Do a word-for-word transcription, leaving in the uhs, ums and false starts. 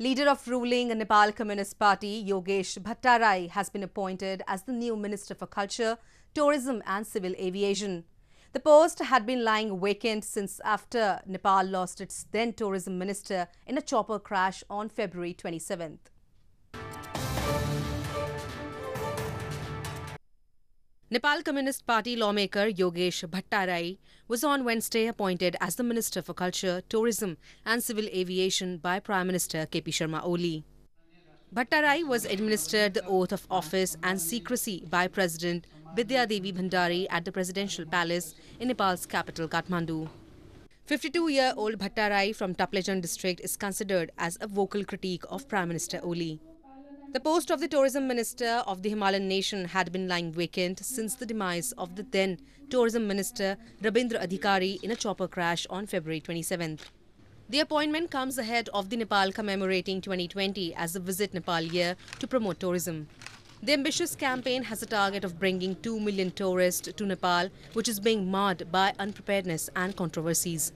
Leader of ruling Nepal Communist Party, Yogesh Bhattarai, has been appointed as the new Minister for Culture, Tourism and Civil Aviation. The post had been lying vacant since after Nepal lost its then tourism minister in a chopper crash on February twenty-seventh. Nepal Communist Party lawmaker Yogesh Bhattarai was on Wednesday appointed as the Minister for Culture, Tourism and Civil Aviation by Prime Minister K P Sharma Oli. Bhattarai was administered the oath of office and secrecy by President Vidya Devi Bhandari at the Presidential Palace in Nepal's capital Kathmandu. fifty-two-year-old Bhattarai from Taplejan district is considered as a vocal critique of Prime Minister Oli. The post of the tourism minister of the Himalayan nation had been lying vacant since the demise of the then tourism minister Rabindra Adhikari in a chopper crash on February twenty-seventh. The appointment comes ahead of the Nepal commemorating twenty twenty as the Visit Nepal year to promote tourism. The ambitious campaign has a target of bringing two million tourists to Nepal, which is being marred by unpreparedness and controversies.